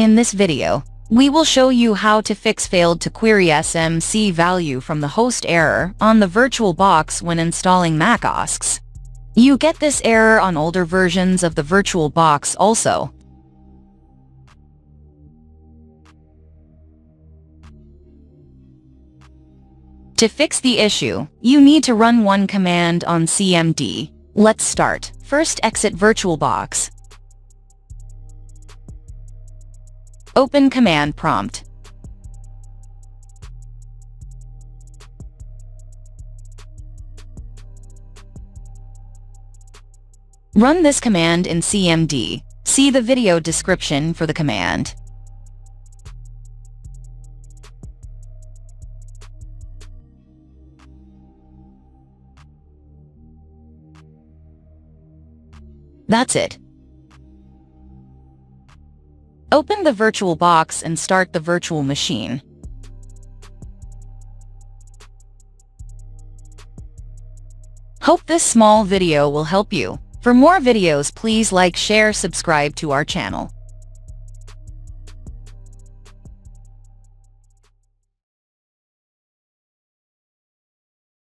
In this video, we will show you how to fix failed to query SMC value from the host error on the VirtualBox when installing macOS. You get this error on older versions of the VirtualBox also. To fix the issue, you need to run one command on CMD. Let's start. First, exit VirtualBox. Open command prompt. Run this command in CMD. See the video description for the command. That's it. Open the VirtualBox and start the virtual machine. Hope this small video will help you. For more videos, please like, share, subscribe to our channel.